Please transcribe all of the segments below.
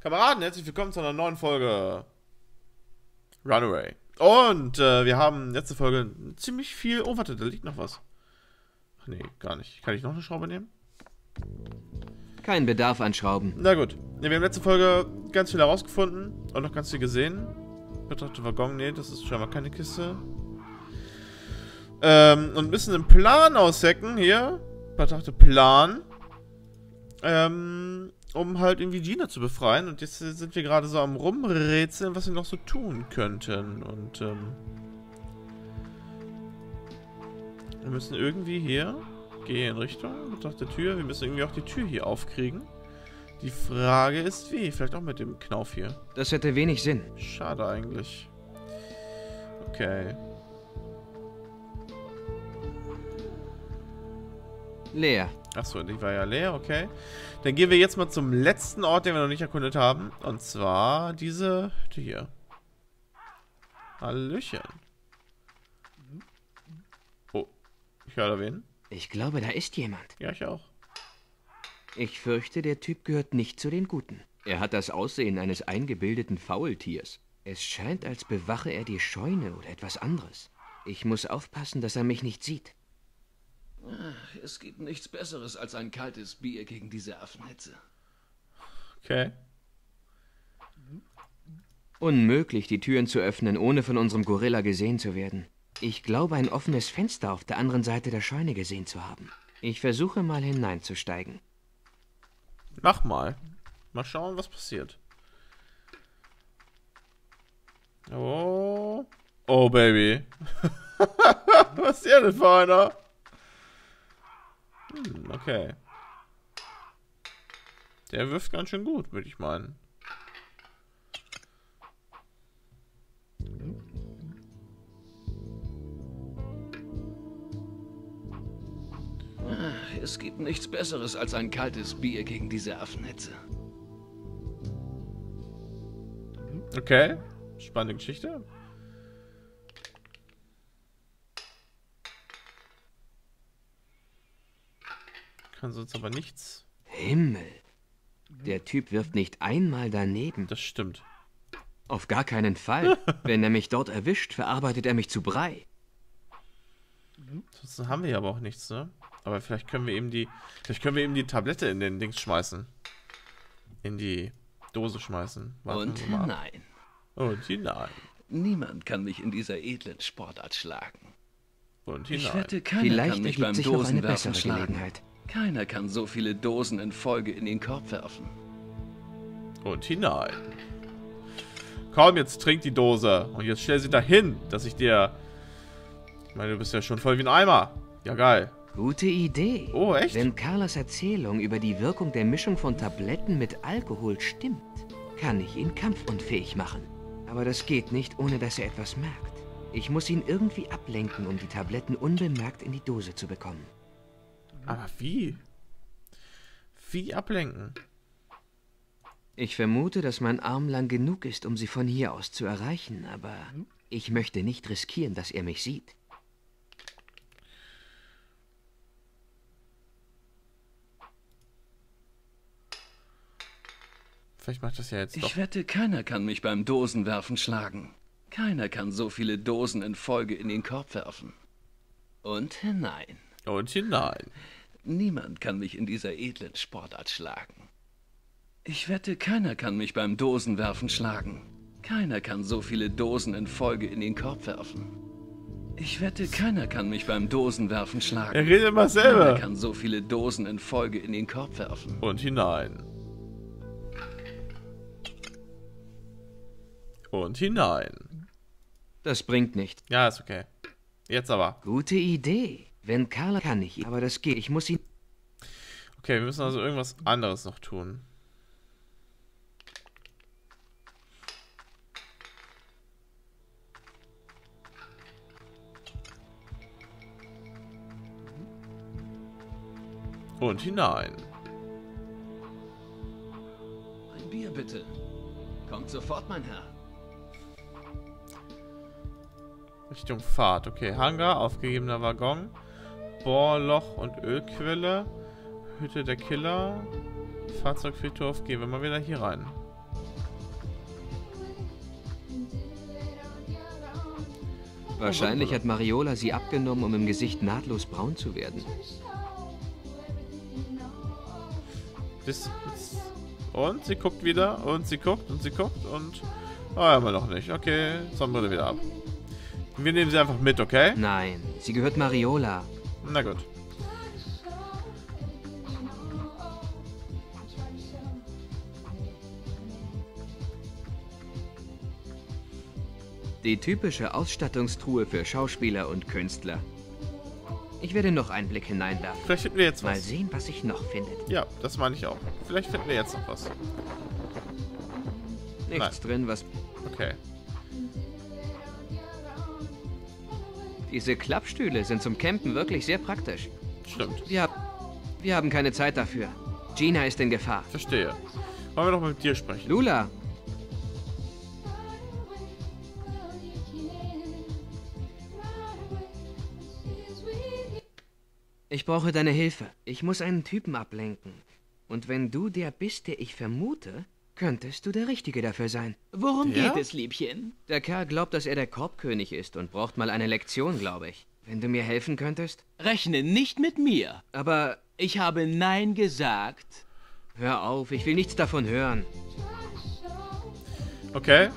Kameraden, herzlich willkommen zu einer neuen Folge Runaway. Und wir haben letzte Folge ziemlich viel... Oh, warte, da liegt noch was. Ach nee, gar nicht. Kann ich noch eine Schraube nehmen? Kein Bedarf an Schrauben. Na gut. Wir haben letzte Folge ganz viel herausgefunden und noch ganz viel gesehen. Betrachte Waggon, nee, das ist scheinbar keine Kiste. Und ein bisschen den Plan aushacken hier. Betrachte Plan. Um halt irgendwie Gina zu befreien. Und jetzt sind wir gerade so am Rumrätseln, was wir noch so tun könnten. Und wir müssen irgendwie hier gehen in Richtung Betrachte Tür. Wir müssen irgendwie auch die Tür hier aufkriegen. Die Frage ist wie. Vielleicht auch mit dem Knauf hier. Das hätte wenig Sinn. Schade eigentlich. Okay. Leer. Achso, die war ja leer, okay. Dann gehen wir jetzt mal zum letzten Ort, den wir noch nicht erkundet haben. Und zwar diese Tür hier. Hallöchen. Oh, ich höre da wen. Ich glaube, da ist jemand. Ja, ich auch. Ich fürchte, der Typ gehört nicht zu den Guten. Er hat das Aussehen eines eingebildeten Faultiers. Es scheint, als bewache er die Scheune oder etwas anderes. Ich muss aufpassen, dass er mich nicht sieht. Es gibt nichts Besseres als ein kaltes Bier gegen diese Affenhitze. Okay. Unmöglich, die Türen zu öffnen, ohne von unserem Gorilla gesehen zu werden. Ich glaube, ein offenes Fenster auf der anderen Seite der Scheune gesehen zu haben. Ich versuche mal hineinzusteigen. Mach mal. Mal schauen, was passiert. Oh. Oh, Baby. Was ist hier denn für einer? Hm, okay. Der wirft ganz schön gut, würde ich meinen. Es gibt nichts Besseres als ein kaltes Bier gegen diese Affenhitze. Okay, spannende Geschichte. Kann sonst aber nichts. Himmel. Der Typ wirft nicht einmal daneben. Das stimmt. Auf gar keinen Fall. Wenn er mich dort erwischt, verarbeitet er mich zu Brei. Sonst haben wir ja aber auch nichts, ne? Aber vielleicht können wir eben die Tablette in den Dings schmeißen. In die Dose schmeißen. Warten wir mal ab. Nein. Und hinein. Niemand kann mich in dieser edlen Sportart schlagen. Und hinein. Ich wette, vielleicht kann mich beim Dosenwerfen schlagen. Keiner kann so viele Dosen in Folge in den Korb werfen. Und hinein. Komm, jetzt trink die Dose. Und jetzt stell sie dahin, dass ich dir... Ich meine, du bist ja schon voll wie ein Eimer. Ja, geil. Gute Idee. Oh, echt? Wenn Carlas Erzählung über die Wirkung der Mischung von Tabletten mit Alkohol stimmt, kann ich ihn kampfunfähig machen. Aber das geht nicht, ohne dass er etwas merkt. Ich muss ihn irgendwie ablenken, um die Tabletten unbemerkt in die Dose zu bekommen. Aber wie? Wie ablenken? Ich vermute, dass mein Arm lang genug ist, um sie von hier aus zu erreichen, aber ich möchte nicht riskieren, dass er mich sieht. Vielleicht macht das ja jetzt doch. Ich wette, keiner kann mich beim Dosenwerfen schlagen. Keiner kann so viele Dosen in Folge in den Korb werfen. Und hinein. Und hinein. Niemand kann mich in dieser edlen Sportart schlagen. Ich wette, keiner kann mich beim Dosenwerfen schlagen. Keiner kann so viele Dosen in Folge in den Korb werfen. Ich wette, keiner kann mich beim Dosenwerfen schlagen. Er redet immer selber. Keiner kann so viele Dosen in Folge in den Korb werfen. Und hinein. Und hinein. Das bringt nicht. Ja, ist okay. Jetzt aber. Gute Idee. Wenn Carla kann ich, aber das geht. Ich muss ihn... Okay, wir müssen also irgendwas anderes noch tun. Und hinein. Ein Bier, bitte. Kommt sofort, mein Herr. Richtung Fahrt. Okay, Hangar, aufgegebener Waggon. Bohrloch und Ölquelle, Hütte der Killer, Fahrzeugfriedhof, gehen wir mal wieder hier rein. Wahrscheinlich hat Mariola sie abgenommen, um im Gesicht nahtlos braun zu werden. Und sie guckt wieder und sie guckt und sie guckt und... Ah, immer noch nicht. Okay, jetzt haben wir sie wieder ab. Wir nehmen sie einfach mit, okay? Nein, sie gehört Mariola. Na gut. Die typische Ausstattungstruhe für Schauspieler und Künstler. Ich werde noch einen Blick hineinwerfen. Vielleicht finden wir jetzt was. Mal sehen, was sich noch findet. Ja, das meine ich auch. Vielleicht finden wir jetzt noch was. Nichts drin, was... Okay. Diese Klappstühle sind zum Campen wirklich sehr praktisch. Stimmt. Wir haben keine Zeit dafür. Gina ist in Gefahr. Verstehe. Wollen wir noch mal mit dir sprechen? Lula! Ich brauche deine Hilfe. Ich muss einen Typen ablenken. Und wenn du der bist, der ich vermute, könntest du der Richtige dafür sein. Worum geht es, Liebchen? Der Kerl glaubt, dass er der Korbkönig ist und braucht mal eine Lektion, glaube ich. Wenn du mir helfen könntest? Rechne nicht mit mir. Aber... Ich habe Nein gesagt. Hör auf, ich will nichts davon hören. Okay.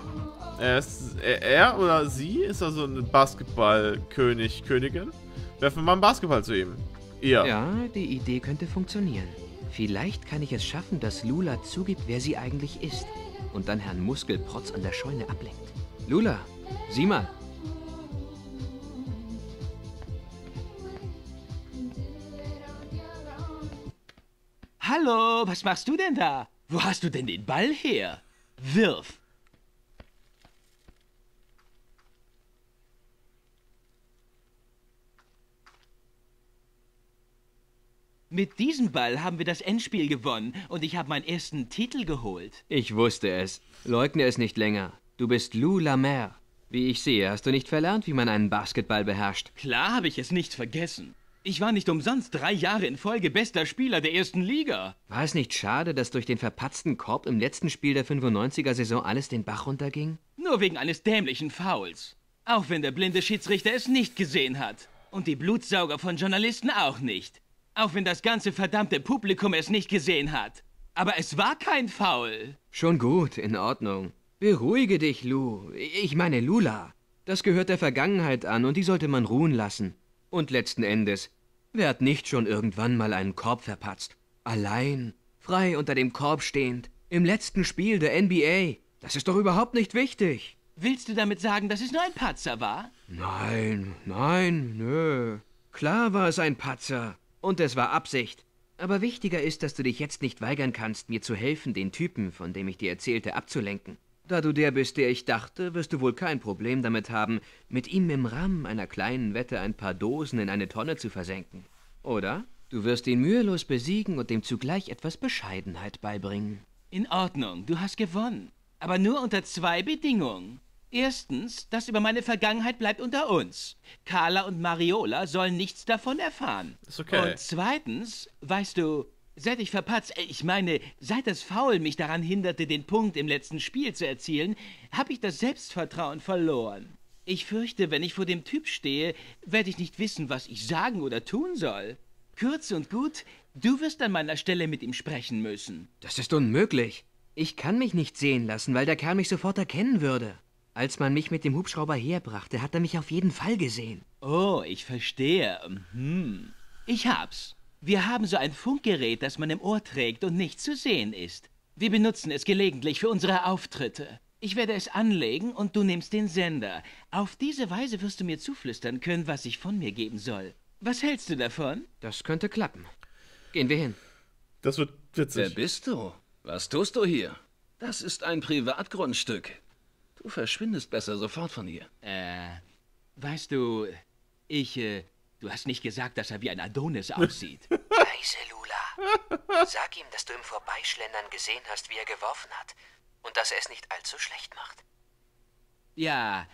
Er oder sie ist also ein Basketballkönig, Königin. Werfen wir mal einen Basketball zu ihm. Ja. Ja, die Idee könnte funktionieren. Vielleicht kann ich es schaffen, dass Lula zugibt, wer sie eigentlich ist. Und dann Herrn Muskelprotz an der Scheune ablenkt. Lula, sieh mal. Hallo, was machst du denn da? Wo hast du denn den Ball her? Wirf. Mit diesem Ball haben wir das Endspiel gewonnen und ich habe meinen ersten Titel geholt. Ich wusste es. Leugne es nicht länger. Du bist Lou Lamere. Wie ich sehe, hast du nicht verlernt, wie man einen Basketball beherrscht. Klar habe ich es nicht vergessen. Ich war nicht umsonst 3 Jahre in Folge bester Spieler der ersten Liga. War es nicht schade, dass durch den verpatzten Korb im letzten Spiel der 95er-Saison alles den Bach runterging? Nur wegen eines dämlichen Fouls. Auch wenn der blinde Schiedsrichter es nicht gesehen hat. Und die Blutsauger von Journalisten auch nicht. Auch wenn das ganze verdammte Publikum es nicht gesehen hat. Aber es war kein Foul. Schon gut, in Ordnung. Beruhige dich, Lou. Ich meine Lula. Das gehört der Vergangenheit an und die sollte man ruhen lassen. Und letzten Endes, wer hat nicht schon irgendwann mal einen Korb verpatzt? Allein, frei unter dem Korb stehend, im letzten Spiel der NBA. Das ist doch überhaupt nicht wichtig. Willst du damit sagen, dass es nur ein Patzer war? Nein, nö. Klar war es ein Patzer. Und es war Absicht. Aber wichtiger ist, dass du dich jetzt nicht weigern kannst, mir zu helfen, den Typen, von dem ich dir erzählte, abzulenken. Da du der bist, der ich dachte, wirst du wohl kein Problem damit haben, mit ihm im Rahmen einer kleinen Wette ein paar Dosen in eine Tonne zu versenken. Oder? Du wirst ihn mühelos besiegen und dem zugleich etwas Bescheidenheit beibringen. In Ordnung, du hast gewonnen. Aber nur unter 2 Bedingungen. Erstens, das über meine Vergangenheit bleibt unter uns. Carla und Mariola sollen nichts davon erfahren. Ist okay. Und zweitens, weißt du, seit das Foul mich daran hinderte, den Punkt im letzten Spiel zu erzielen, habe ich das Selbstvertrauen verloren. Ich fürchte, wenn ich vor dem Typ stehe, werde ich nicht wissen, was ich sagen oder tun soll. Kurz und gut, du wirst an meiner Stelle mit ihm sprechen müssen. Das ist unmöglich. Ich kann mich nicht sehen lassen, weil der Kerl mich sofort erkennen würde. Als man mich mit dem Hubschrauber herbrachte, hat er mich auf jeden Fall gesehen. Oh, ich verstehe. Ich hab's. Wir haben so ein Funkgerät, das man im Ohr trägt und nicht zu sehen ist. Wir benutzen es gelegentlich für unsere Auftritte. Ich werde es anlegen und du nimmst den Sender. Auf diese Weise wirst du mir zuflüstern können, was ich von mir geben soll. Was hältst du davon? Das könnte klappen. Gehen wir hin. Das wird witzig. Wer bist du? Was tust du hier? Das ist ein Privatgrundstück. Du verschwindest besser sofort von hier. Weißt du, du hast nicht gesagt, dass er wie ein Adonis aussieht. Leise, Lula. Sag ihm, dass du im Vorbeischlendern gesehen hast, wie er geworfen hat. Und dass er es nicht allzu schlecht macht. Ja,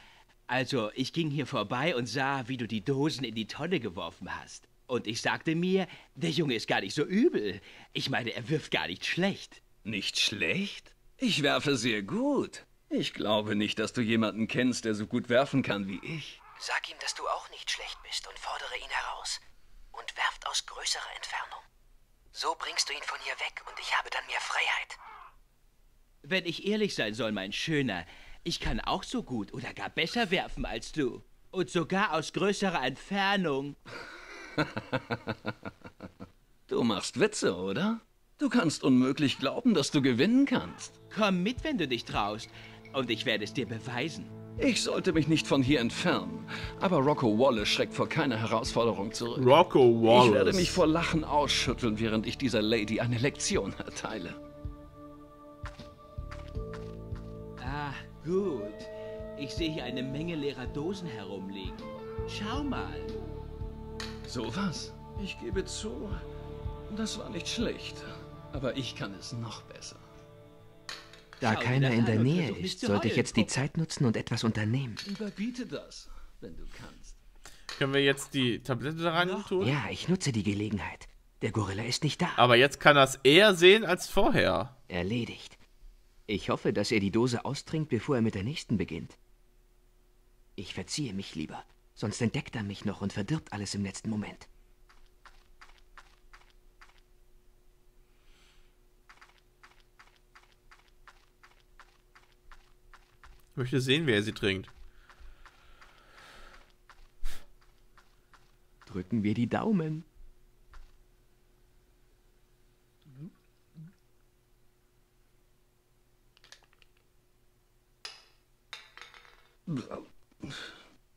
also ich ging hier vorbei und sah, wie du die Dosen in die Tonne geworfen hast. Und ich sagte mir, der Junge ist gar nicht so übel. Ich meine, er wirft gar nicht schlecht. Nicht schlecht? Ich werfe sehr gut. Ich glaube nicht, dass du jemanden kennst, der so gut werfen kann wie ich. Sag ihm, dass du auch nicht schlecht bist und fordere ihn heraus. Und werft aus größerer Entfernung. So bringst du ihn von hier weg und ich habe dann mehr Freiheit. Wenn ich ehrlich sein soll, mein Schöner, ich kann auch so gut oder gar besser werfen als du. Und sogar aus größerer Entfernung. Du machst Witze, oder? Du kannst unmöglich glauben, dass du gewinnen kannst. Komm mit, wenn du dich traust. Und ich werde es dir beweisen. Ich sollte mich nicht von hier entfernen. Aber Rocco Wallace schreckt vor keiner Herausforderung zurück. Rocco Wallace. Ich werde mich vor Lachen ausschütteln, während ich dieser Lady eine Lektion erteile. Ah, gut. Ich sehe hier eine Menge leerer Dosen herumliegen. Schau mal. So was? Ich gebe zu, das war nicht schlecht. Aber ich kann es noch besser. Da keiner in der Nähe ist, sollte ich jetzt die Zeit nutzen und etwas unternehmen. Überbiete das, wenn du kannst. Können wir jetzt die Tablette da rein tun? Ja, ich nutze die Gelegenheit. Der Gorilla ist nicht da. Aber jetzt kann er es eher sehen als vorher. Erledigt. Ich hoffe, dass er die Dose austrinkt, bevor er mit der nächsten beginnt. Ich verziehe mich lieber, sonst entdeckt er mich noch und verdirbt alles im letzten Moment. Ich möchte sehen, wer sie trinkt. Drücken wir die Daumen.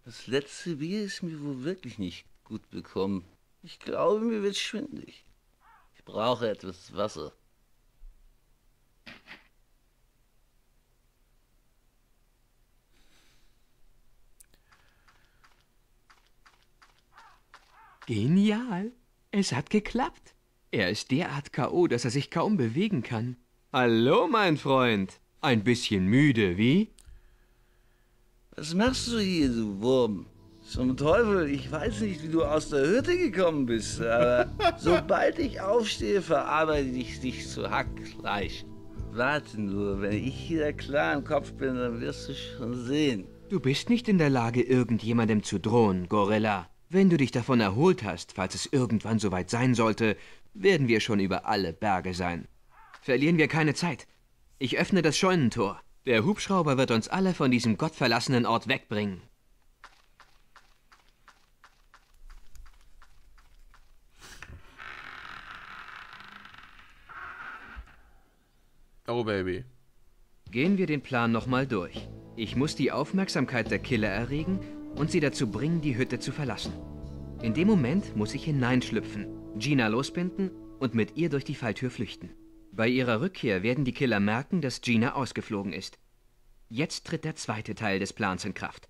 Das letzte Bier ist mir wohl wirklich nicht gut bekommen. Ich glaube, mir wird schwindlig. Ich brauche etwas Wasser. Genial. Es hat geklappt. Er ist derart K.O., dass er sich kaum bewegen kann. Hallo, mein Freund. Ein bisschen müde, wie? Was machst du hier, du Wurm? Zum Teufel, ich weiß nicht, wie du aus der Hütte gekommen bist, aber sobald ich aufstehe, verarbeite ich dich zu Hackfleisch. Warte nur, wenn ich hier klar im Kopf bin, dann wirst du schon sehen. Du bist nicht in der Lage, irgendjemandem zu drohen, Gorilla. Wenn du dich davon erholt hast, falls es irgendwann soweit sein sollte, werden wir schon über alle Berge sein. Verlieren wir keine Zeit. Ich öffne das Scheunentor. Der Hubschrauber wird uns alle von diesem gottverlassenen Ort wegbringen. Oh, Baby. Gehen wir den Plan nochmal durch. Ich muss die Aufmerksamkeit der Killer erregen und sie dazu bringen, die Hütte zu verlassen. In dem Moment muss ich hineinschlüpfen, Gina losbinden und mit ihr durch die Falltür flüchten. Bei ihrer Rückkehr werden die Killer merken, dass Gina ausgeflogen ist. Jetzt tritt der zweite Teil des Plans in Kraft.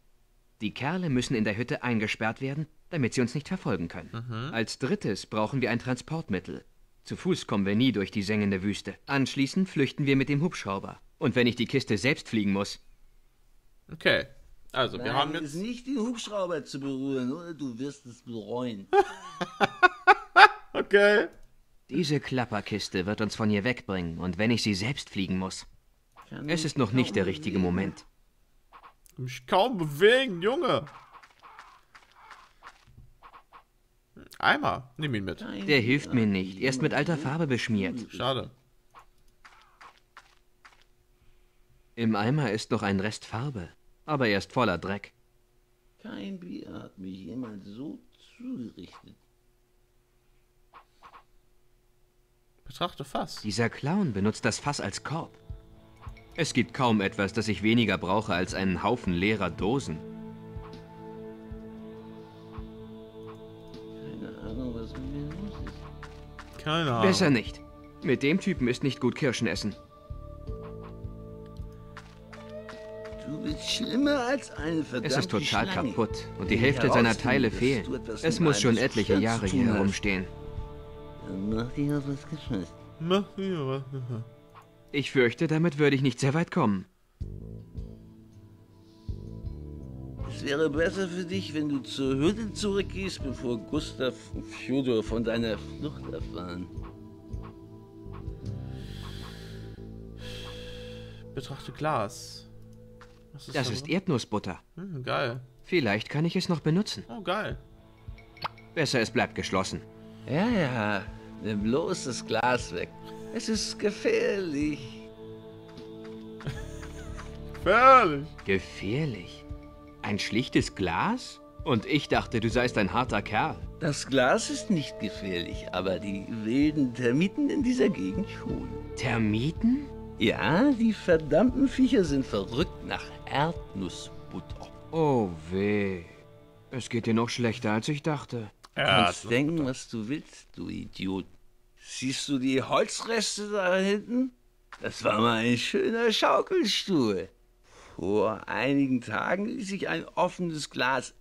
Die Kerle müssen in der Hütte eingesperrt werden, damit sie uns nicht verfolgen können. Mhm. Als drittes brauchen wir ein Transportmittel. Zu Fuß kommen wir nie durch die sengende Wüste. Anschließend flüchten wir mit dem Hubschrauber. Und wenn ich die Kiste selbst fliegen muss... Okay. Also, wir haben jetzt nicht den Hubschrauber zu berühren, oder du wirst es bereuen. Okay. Diese Klapperkiste wird uns von hier wegbringen und wenn ich sie selbst fliegen muss. Es ist noch nicht der richtige Moment. Ich kann mich kaum bewegen, Junge. Eimer, nimm ihn mit. Der hilft mir nicht, er ist mit alter Farbe beschmiert. Schade. Im Eimer ist noch ein Rest Farbe. Aber er ist voller Dreck. Kein Bier hat mich jemand so zugerichtet. Betrachte Fass. Dieser Clown benutzt das Fass als Korb. Es gibt kaum etwas, das ich weniger brauche als einen Haufen leerer Dosen. Keine Ahnung, was mit mir los ist. Keine Ahnung. Besser nicht. Mit dem Typen ist nicht gut Kirschen essen. Du bist schlimmer als eine verdammte. Es ist total kaputt und die Hälfte seiner Teile fehlt. Es muss schon etliche Jahre hier herumstehen. Ich fürchte, damit würde ich nicht sehr weit kommen. Es wäre besser für dich, wenn du zur Hütte zurückgehst, bevor Gustav und Fjodor von deiner Flucht erfahren. Betrachte Glas. Das ist Erdnussbutter. Geil. Vielleicht kann ich es noch benutzen. Oh, geil. Besser, es bleibt geschlossen. Ja, ja. Nimm bloß das Glas weg. Es ist gefährlich. Gefährlich. Gefährlich? Ein schlichtes Glas? Und ich dachte, du seist ein harter Kerl. Das Glas ist nicht gefährlich, aber die wilden Termiten in dieser Gegend schon. Termiten? Ja, die verdammten Viecher sind verrückt nach Erdnussbutter. Oh weh. Es geht dir noch schlechter, als ich dachte. Du kannst denken, was du willst, du Idiot. Siehst du die Holzreste da hinten? Das war mal ein schöner Schaukelstuhl. Vor einigen Tagen ließ ich ein offenes Glas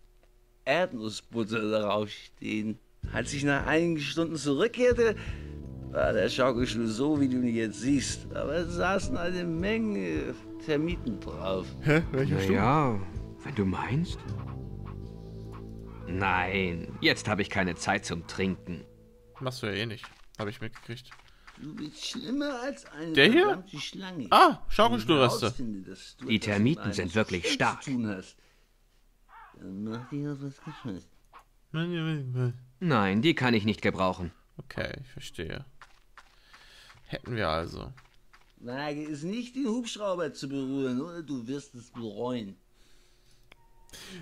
Erdnussbutter darauf stehen. Als ich nach einigen Stunden zurückkehrte, war der Schaukelstuhl so, wie du ihn jetzt siehst. Aber es saßen eine Menge Termiten drauf. Hä? Welcher Stuhl? Ja, wenn du meinst. Nein, jetzt habe ich keine Zeit zum Trinken. Machst du ja eh nicht. Habe ich mitgekriegt. Du bist schlimmer als eine verdammte Schlange. Ah, Schaukelstuhlreste. Die Termiten sind wirklich stark. Nein, die kann ich nicht gebrauchen. Okay, ich verstehe. Hätten wir also. Wage es nicht, den Hubschrauber zu berühren, oder du wirst es bereuen.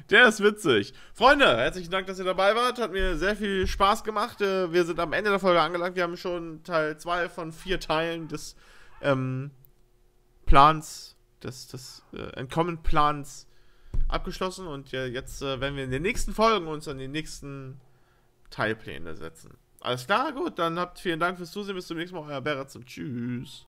Der ist witzig. Freunde, herzlichen Dank, dass ihr dabei wart. Hat mir sehr viel Spaß gemacht. Wir sind am Ende der Folge angelangt. Wir haben schon Teil 2 von 4 Teilen des Plans, des Entkommenplans abgeschlossen. Und jetzt werden wir in den nächsten Folgen uns an die nächsten Teilpläne setzen. Alles klar, gut, dann vielen Dank fürs Zusehen. Bis zum nächsten Mal, euer Barizz und tschüss.